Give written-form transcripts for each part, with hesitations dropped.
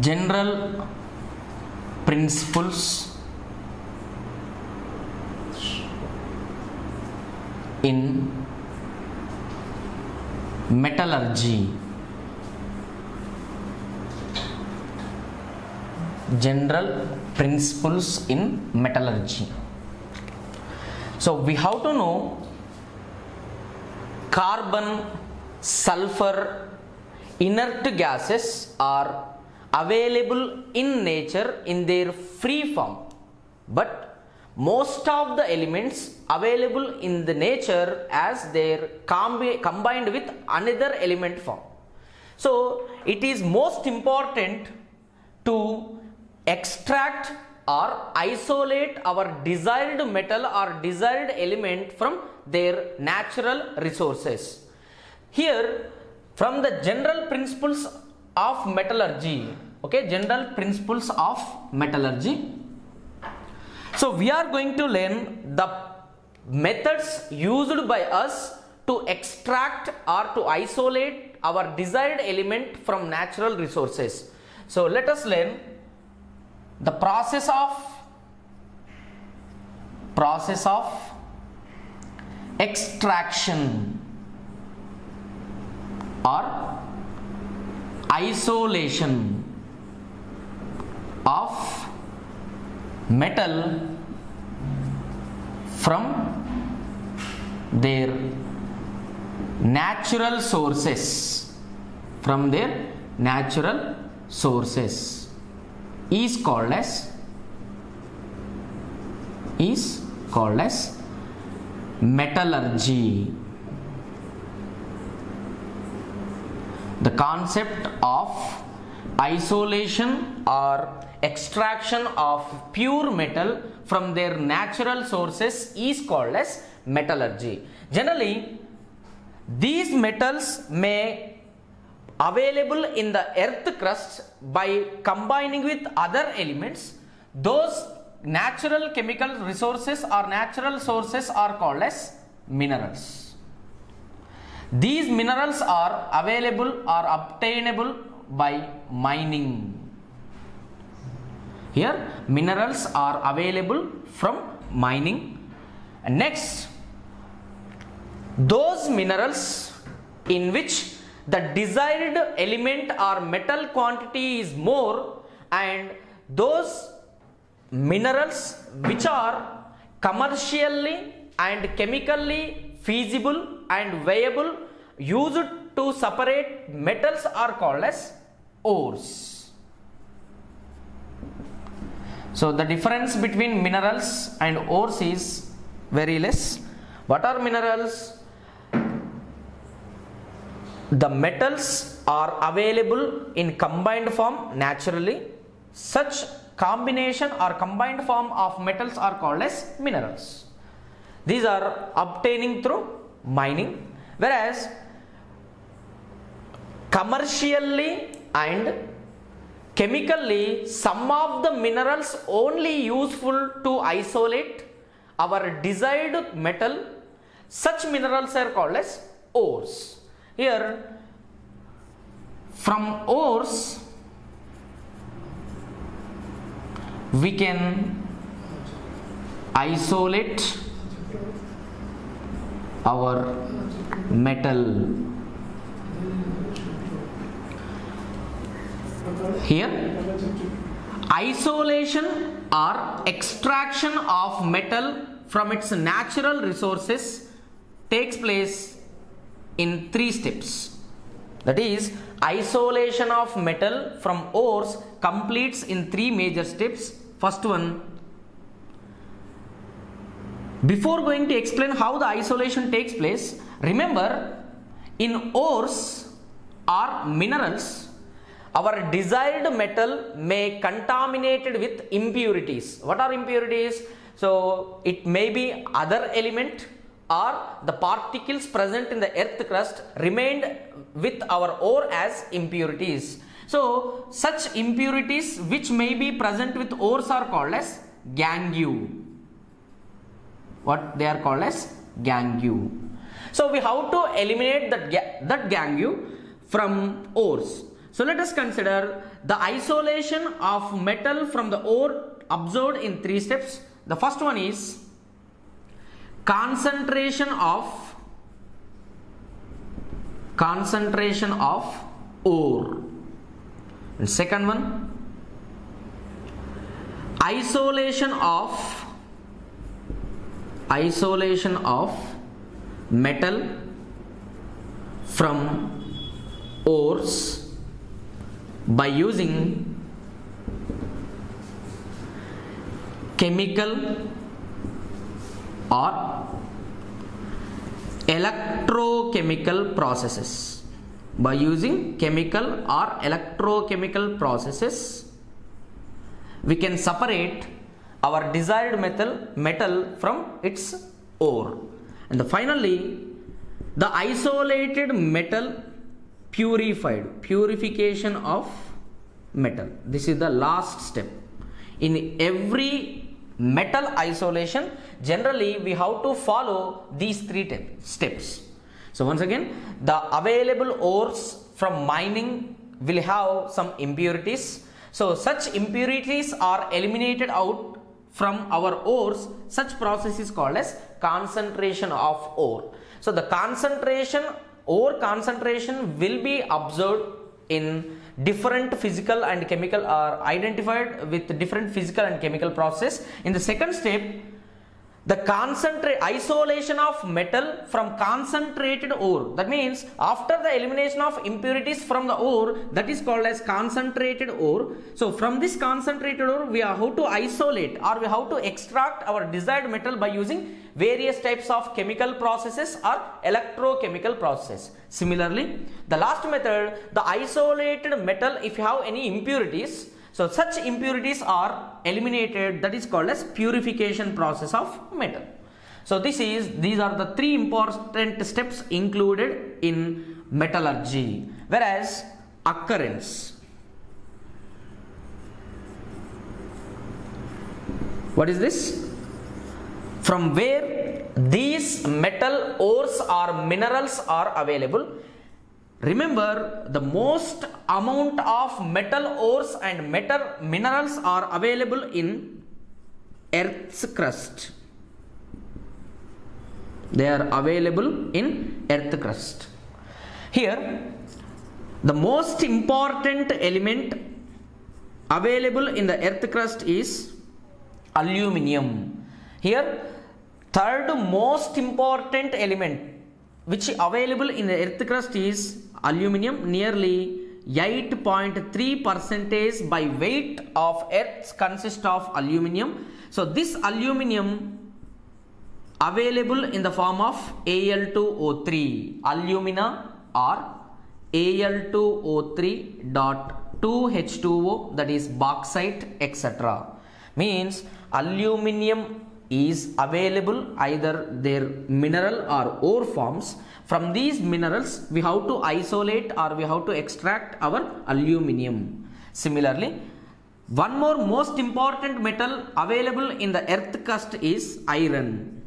general principles in metallurgy. General principles in metallurgy. So we have to know carbon, sulfur, inert gases are available in nature in their free form, but most of the elements available in the nature as they're combined with another element form. So it is most important to extract or isolate our desired metal or desired element from their natural resources. Here, from the general principles of metallurgy, okay, general principles of metallurgy. So we are going to learn the methods used by us to extract or to isolate our desired element from natural resources. So let us learn the process of extraction or isolation of metal from their natural sources is called as metallurgy. The concept of isolation or extraction of pure metal from their natural sources is called as metallurgy. Generally, these metals may available in the earth crust by combining with other elements. Those natural chemical resources or natural sources are called as minerals. These minerals are available or obtainable by mining. Here, minerals are available from mining. And next, those minerals in which the desired element or metal quantity is more, and those minerals which are commercially and chemically feasible and viable used to separate metals are called as ores. So the difference between minerals and ores is very less. What are minerals? The metals are available in combined form naturally. Such combination or combined form of metals are called as minerals. These are obtaining through mining, whereas commercially and chemically, some of the minerals only useful to isolate our desired metal. Such minerals are called as ores. Here, from ores, we can isolate our metal. Here, isolation or extraction of metal from its natural resources takes place in three steps. That is, isolation of metal from ores completes in three major steps. First one, before going to explain how the isolation takes place, remember, in ores or minerals, our desired metal may contaminated with impurities. What are impurities? So it may be other element, or the particles present in the earth crust remained with our ore as impurities. So such impurities which may be present with ores are called as gangue. What they are called as? Gangue. So we have to eliminate that gangue from ores. So let us consider the isolation of metal from the ore observed in three steps. The first one is concentration of ore, and second one, isolation of metal from ores by using chemical or electrochemical processes. We can separate our desired metal from its ore. And finally, the isolated metal purified, purification of metal. This is the last step. In every metal isolation, generally we have to follow these three steps. So once again, the available ores from mining will have some impurities. So such impurities are eliminated out from our ores. Such process is called as concentration of ore. So the ore concentration will be observed in different physical and chemical, are identified with different physical and chemical process. In the second step, the isolation of metal from concentrated ore, that means after the elimination of impurities from the ore, that is called as concentrated ore. So from this concentrated ore, we are how to isolate or we have to extract our desired metal by using various types of chemical processes or electrochemical processes. Similarly, the last method, the isolated metal, if you have any impurities, so such impurities are eliminated, that is called as purification process of metal. So these are the three important steps included in metallurgy. Whereas occurrence, what is this? From where these metal ores or minerals are available. Remember, the most amount of metal ores and metal minerals are available in Earth's crust. They are available in Earth's crust. Here, the most important element available in the Earth's crust is aluminium. Here, third most important element which available in the Earth crust is aluminium, nearly 8.3% by weight of Earth consists of aluminium. So this aluminium available in the form of Al2O3, alumina, or Al2O3.2H2O, that is bauxite, etc. Means aluminium is available either their mineral or ore forms. From these minerals we have to isolate or we have to extract our aluminium. Similarly, one more most important metal available in the Earth crust is iron.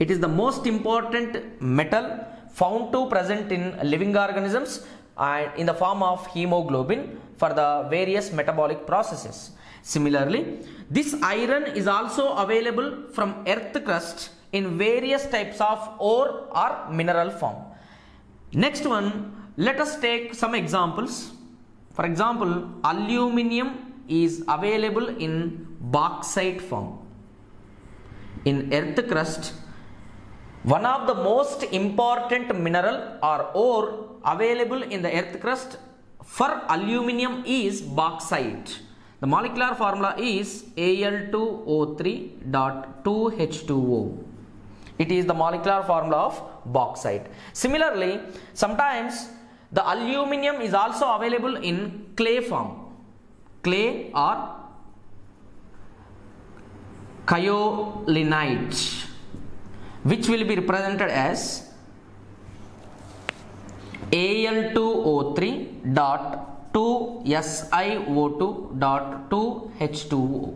It is the most important metal found to present in living organisms and in the form of hemoglobin for the various metabolic processes. Similarly, this iron is also available from Earth crust in various types of ore or mineral form. Next one, let us take some examples. For example, aluminium is available in bauxite form. In Earth crust, one of the most important mineral or ore available in the Earth crust for aluminium is bauxite. The molecular formula is Al2O3.2H2O. It is the molecular formula of bauxite. Similarly, sometimes the aluminium is also available in clay form. Clay or caolinite, which will be represented as Al2O3.2SiO2.2H2O.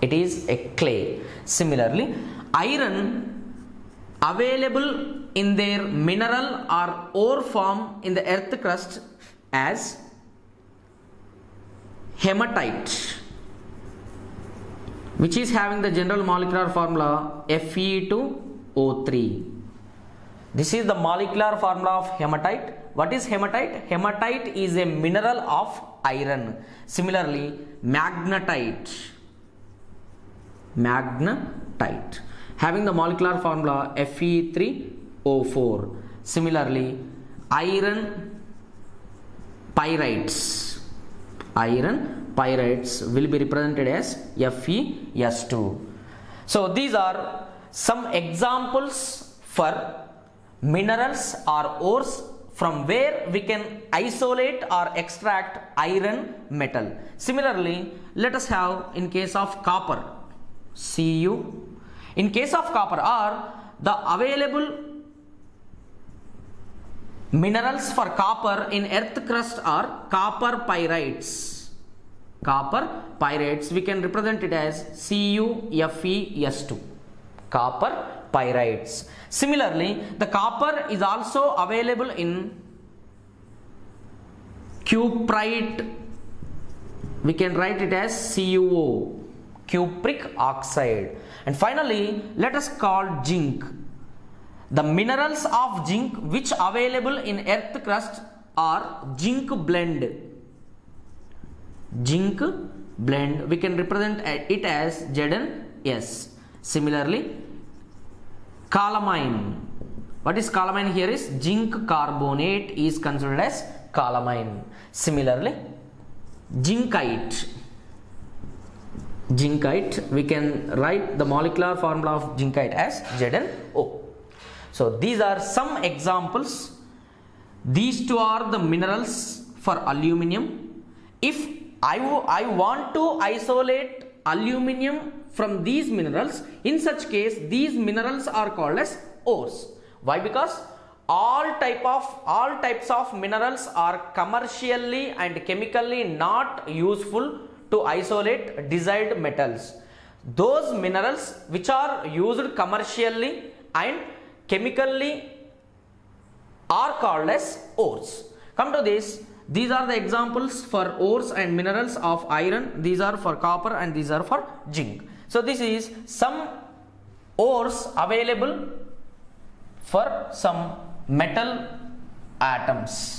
It is a clay. Similarly, iron available in their mineral or ore form in the earth crust as hematite, which is having the general molecular formula Fe2O3. This is the molecular formula of hematite. What is hematite? Hematite is a mineral of iron. Similarly, magnetite having the molecular formula Fe3O4. Similarly, iron pyrites will be represented as FeS2. So these are some examples for minerals or ores from where we can isolate or extract iron metal. Similarly, let us have in case of copper, Cu. In case of copper, are the available minerals for copper in earth crust are copper pyrites. Copper pyrites, we can represent it as CuFeS2. Copper pyrites. Similarly, the copper is also available in cuprite. We can write it as CuO, cupric oxide. And finally, let us call zinc. The minerals of zinc which available in earth crust are zinc blend. We can represent it as ZnS. Similarly, calamine. What is calamine here is zinc carbonate is considered as calamine. Similarly, zincite, we can write the molecular formula of zincite as ZnO. So these are some examples. These two are the minerals for aluminium. If I want to isolate aluminium from these minerals, in such case these minerals are called as ores. Why? Because all types of minerals are commercially and chemically not useful to isolate desired metals. Those minerals which are used commercially and chemically are called as ores. Come to this. These are the examples for ores and minerals of iron. These are for copper and these are for zinc. So this is some ores available for some metal atoms.